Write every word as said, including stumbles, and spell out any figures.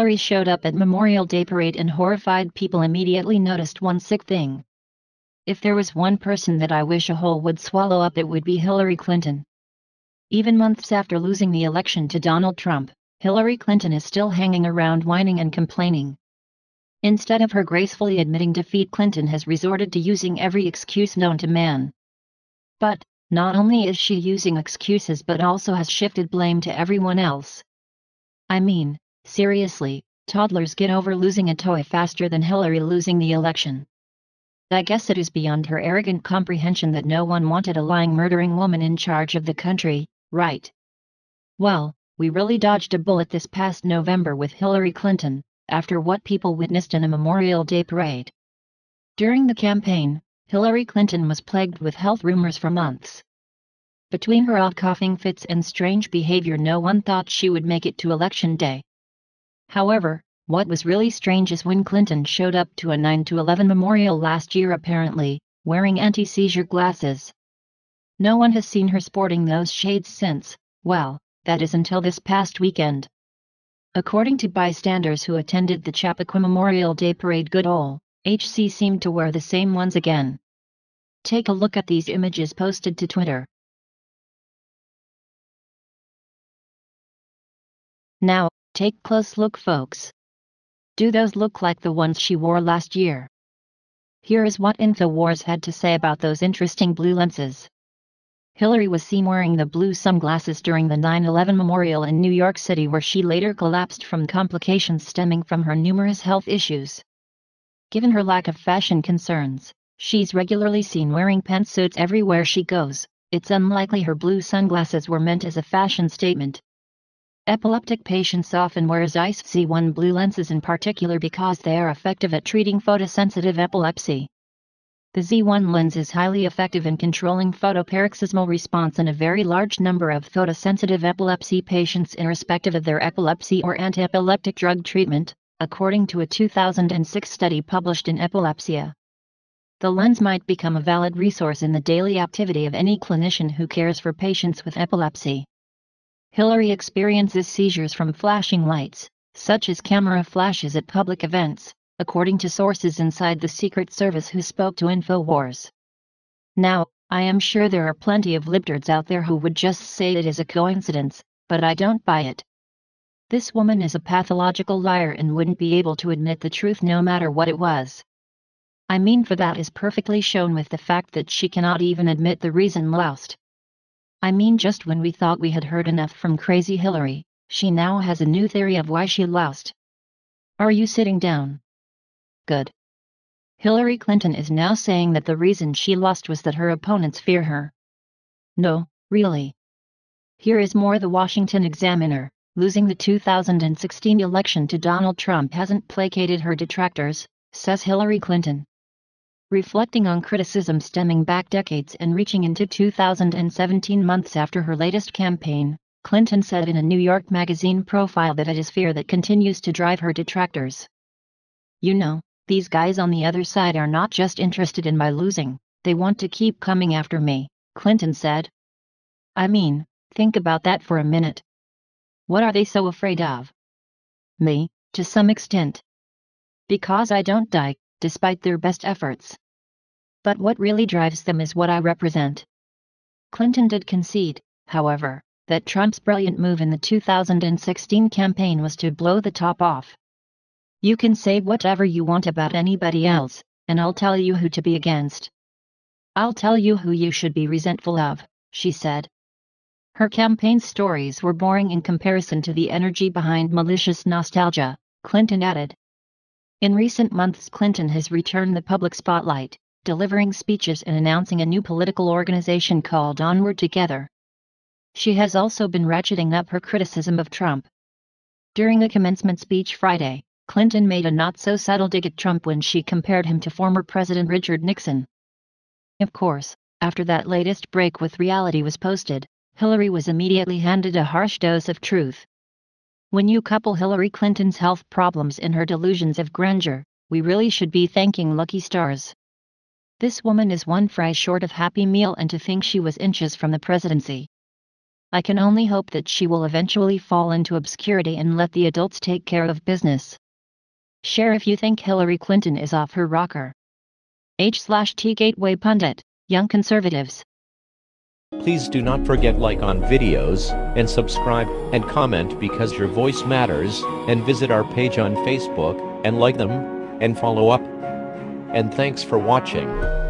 Hillary showed up at Memorial Day parade and horrified people immediately noticed one sick thing. If there was one person that I wish a hole would swallow up, it would be Hillary Clinton. Even months after losing the election to Donald Trump, Hillary Clinton is still hanging around whining and complaining. Instead of her gracefully admitting defeat, Clinton has resorted to using every excuse known to man. But, not only is she using excuses but also has shifted blame to everyone else. I mean, seriously, toddlers get over losing a toy faster than Hillary losing the election. I guess it is beyond her arrogant comprehension that no one wanted a lying, murdering woman in charge of the country, right? Well, we really dodged a bullet this past November with Hillary Clinton, after what people witnessed in a Memorial Day parade. During the campaign, Hillary Clinton was plagued with health rumors for months. Between her odd coughing fits and strange behavior, no one thought she would make it to Election Day. However, what was really strange is when Clinton showed up to a nine to eleven memorial last year, apparently wearing anti-seizure glasses. No one has seen her sporting those shades since, well, that is until this past weekend. According to bystanders who attended the Chappaqua Memorial Day Parade, good ol' H C seemed to wear the same ones again. Take a look at these images posted to Twitter. Now, take a close look, folks. Do those look like the ones she wore last year? Here is what Infowars had to say about those interesting blue lenses. Hillary was seen wearing the blue sunglasses during the nine eleven memorial in New York City, where she later collapsed from complications stemming from her numerous health issues. Given her lack of fashion concerns, she's regularly seen wearing pantsuits everywhere she goes. It's unlikely her blue sunglasses were meant as a fashion statement. Epileptic patients often wear Zeiss Z one blue lenses, in particular because they are effective at treating photosensitive epilepsy. The Z one lens is highly effective in controlling photoparoxysmal response in a very large number of photosensitive epilepsy patients, irrespective of their epilepsy or anti-epileptic drug treatment, according to a two thousand six study published in Epilepsia. The lens might become a valid resource in the daily activity of any clinician who cares for patients with epilepsy. Hillary experiences seizures from flashing lights, such as camera flashes at public events, according to sources inside the Secret Service who spoke to Infowars. Now, I am sure there are plenty of libtards out there who would just say it is a coincidence, but I don't buy it. This woman is a pathological liar and wouldn't be able to admit the truth no matter what it was. I mean, for that is perfectly shown with the fact that she cannot even admit the reason lost. I mean, just when we thought we had heard enough from crazy Hillary, she now has a new theory of why she lost. Are you sitting down? Good. Hillary Clinton is now saying that the reason she lost was that her opponents fear her. No, really. Here is more. The Washington Examiner: losing the two thousand sixteen election to Donald Trump hasn't placated her detractors, says Hillary Clinton. Reflecting on criticism stemming back decades and reaching into two thousand seventeen, months after her latest campaign, Clinton said in a New York magazine profile that it is fear that continues to drive her detractors. You know, these guys on the other side are not just interested in my losing, they want to keep coming after me, Clinton said. I mean, think about that for a minute. What are they so afraid of? Me, to some extent. Because I don't die, despite their best efforts. But what really drives them is what I represent. Clinton did concede, however, that Trump's brilliant move in the two thousand sixteen campaign was to blow the top off. You can say whatever you want about anybody else, and I'll tell you who to be against. I'll tell you who you should be resentful of, she said. Her campaign stories were boring in comparison to the energy behind malicious nostalgia, Clinton added. In recent months, Clinton has returned the public spotlight, delivering speeches and announcing a new political organization called Onward Together. She has also been ratcheting up her criticism of Trump. During a commencement speech Friday, Clinton made a not-so-subtle dig at Trump when she compared him to former President Richard Nixon. Of course, after that latest break with reality was posted, Hillary was immediately handed a harsh dose of truth. When you couple Hillary Clinton's health problems and her delusions of grandeur, we really should be thanking lucky stars. This woman is one fry short of Happy Meal, and to think she was inches from the presidency. I can only hope that she will eventually fall into obscurity and let the adults take care of business. Share if you think Hillary Clinton is off her rocker. H slash T Gateway Pundit, Young Conservatives. Please do not forget like on videos, and subscribe, and comment because your voice matters, and visit our page on Facebook, and like them, and follow up. And thanks for watching.